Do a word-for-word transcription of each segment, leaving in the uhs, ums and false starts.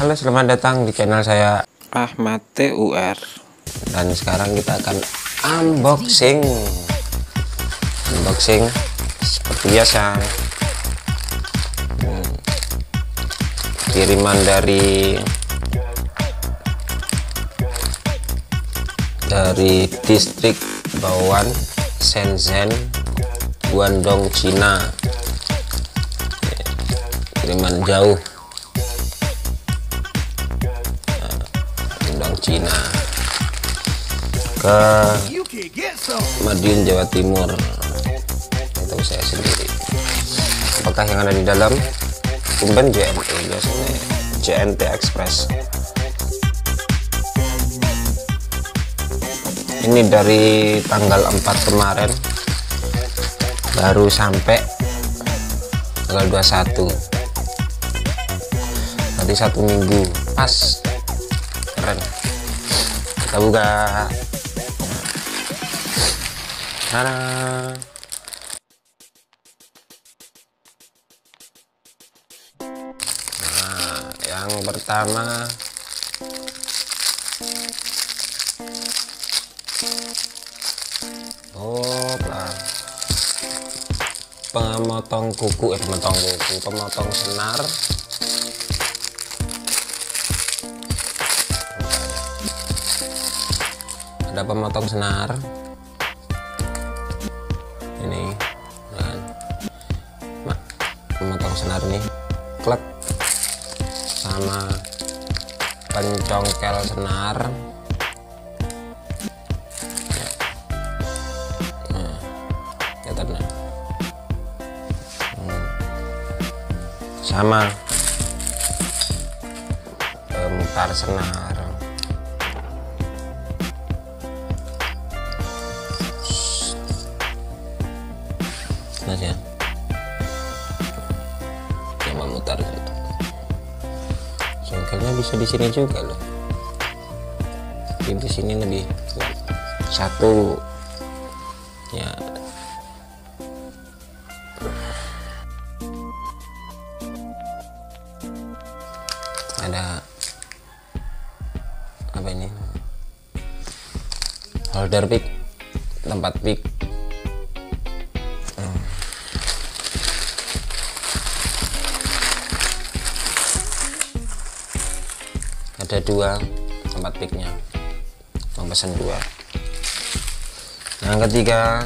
Halo, selamat datang di channel saya Ahmad T U R. Dan sekarang kita akan unboxing Unboxing seperti biasa. hmm. Kiriman dari Dari distrik Bawan, Shenzhen, Guangdong, Cina. Kiriman jauh, Guangdong, Cina, ke Madiun, Jawa Timur. Itu saya sendiri. Apakah yang ada di dalam? Tumben J N T, biasanya J N T Express. Ini dari tanggal empat kemarin, baru sampai tanggal dua puluh satu, nanti satu minggu pas. Keren. Kita buka. Tada. Nah, yang pertama pemotong kuku, eh pemotong kuku, pemotong senar. Ada pemotong senar. Ini, nah, mak, pemotong senar nih, klek, sama pencongkel senar. Nah, kelihatan ya. Sama pemutar senar, nah ya, yang memutar gitu. Congkelnya bisa di sini juga loh. Di sini lebih satu ya. Ada apa ini, holder pick, tempat pick. hmm. Ada dua tempat picknya, memesan dua. Yang ketiga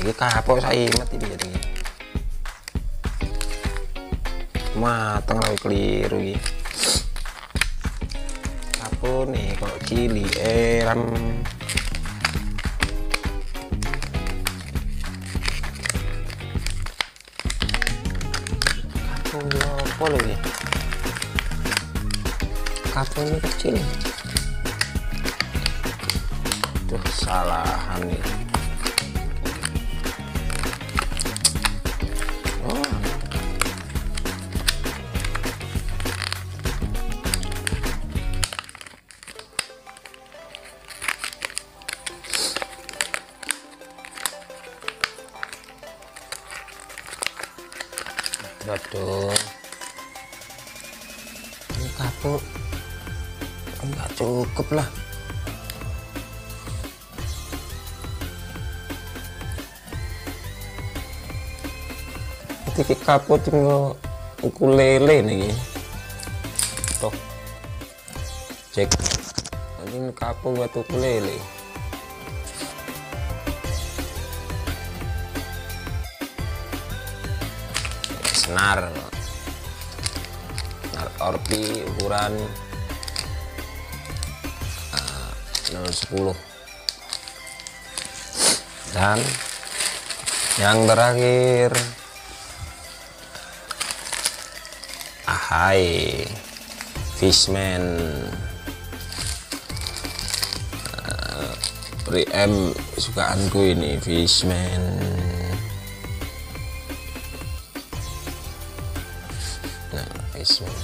ini kapo, saya mati jadi matang lagi, keliru ini pun nih kok cili eram. Kapo apa lo ini? Kapo ini kecil. Tuh kesalahan nih. Oh. Aduh, ini kapo enggak cukup lah. Ini kapo tinggal ukulele nih. Tuh, cek. Ini kapo buat ukulele. Senar, senar orpi ukuran nol sepuluh. Dan yang terakhir, ahai Fishman uh, pre-em kesukaanku ini, Fishman. Nah, Fishman,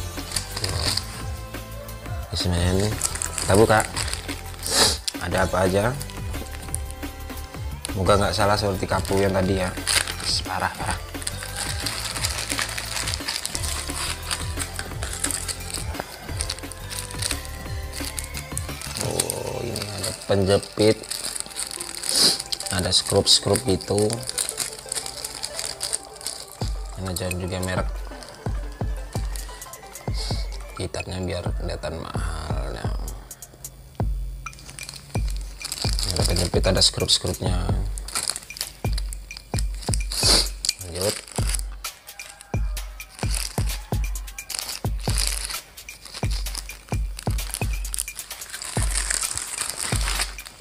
Fishman, kita buka. Ada apa aja? Moga nggak salah seperti kapo yang tadi ya. Parah parah. penjepit, ada skrup-skrup gitu. Ini jangan juga merek gitarnya biar kelihatan mahal. Nah, ada penjepit, ada skrup-skrupnya. Lanjut,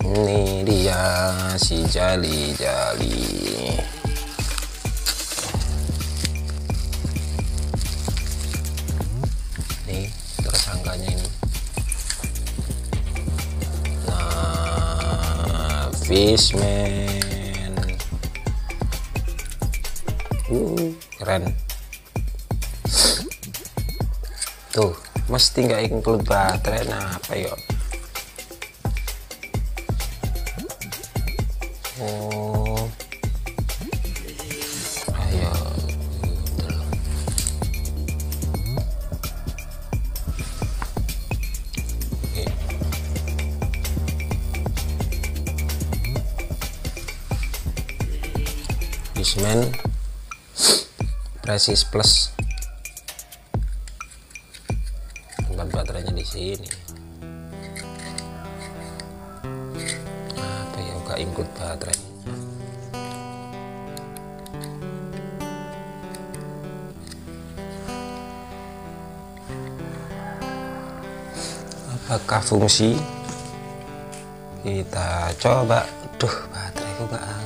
ini dia si jali-jali. Fishman, uh, keren tuh. Mesti nggak include baterai, nah apa yuk? Oh, ayo, Fishman Presys Plus. Tempat baterainya di sini. Apa ya, enggak include baterai. Apakah fungsi? Kita coba. Duh, bateraiku enggak ada.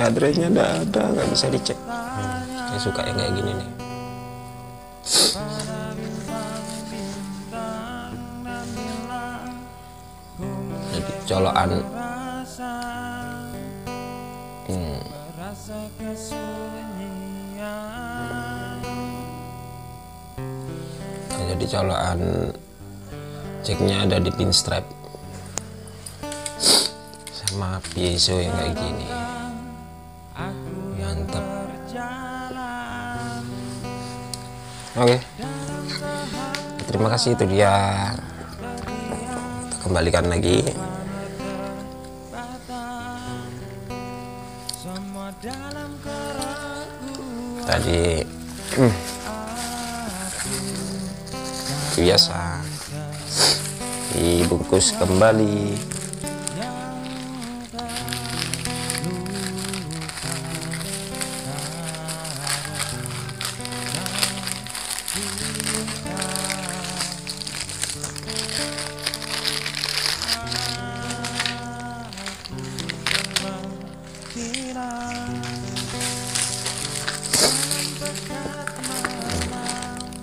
Baterainya nggak ada, nggak bisa dicek. Hmm, saya suka yang kayak gini nih. Jadi colokan. Hmm. Nah, jadi colokan ceknya ada di pinstripe sama piezo yang kayak gini. Mantap. Oke, okay. Terima kasih, itu dia. Kita kembalikan lagi. Tadi hmm. biasa, dibungkus kembali.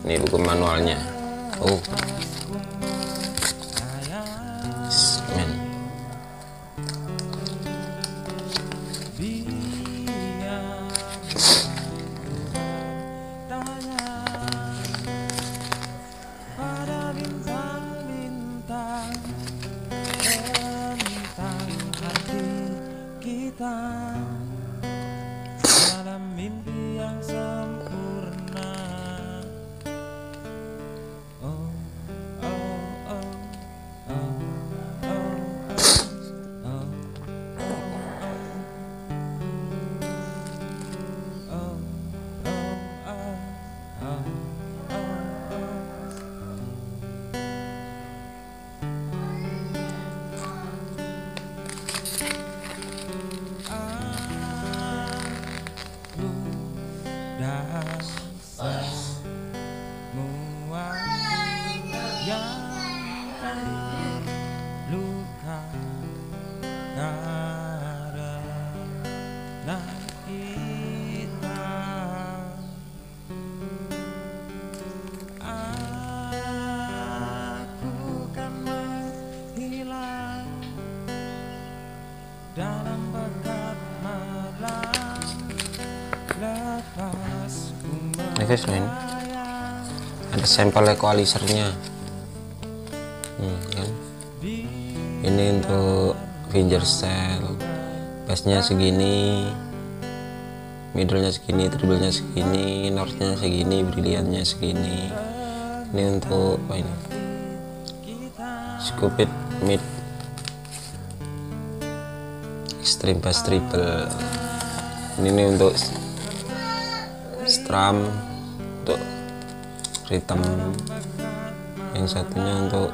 Ini buku manualnya. Oh, men. Guys, ada sampel equalizernya. Hmm, kan? Ini untuk fingerstyle, bassnya segini, middlenya segini, treble-nya segini, northnya segini, brilliantnya segini. Ini untuk apa ini? scoop it mid extreme bass treble. Ini untuk strum, untuk rhythm. Yang satunya untuk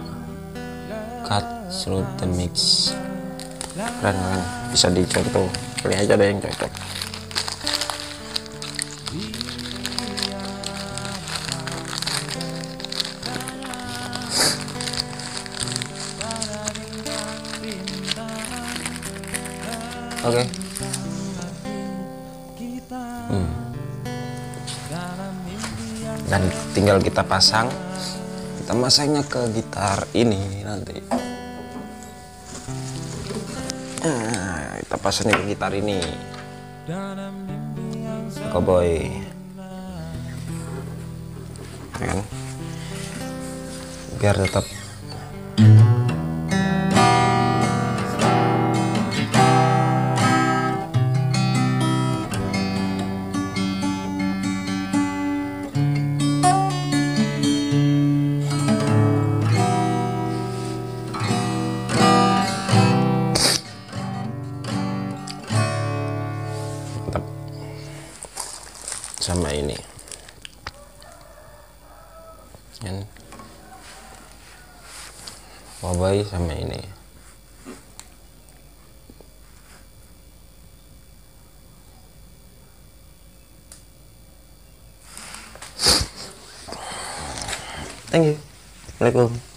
cut through the mix. Keren, keren. Bisa diikat tuh, pilih aja deh yang cocok. Oke. Okay. Hmm. Dan tinggal kita pasang. Kita masangnya ke gitar ini nanti. Nah, kita pasangnya ke gitar ini. Cowboy. Kan? Biar tetap sama ini kan, wabai sama ini. Thank you. Assalamualaikum.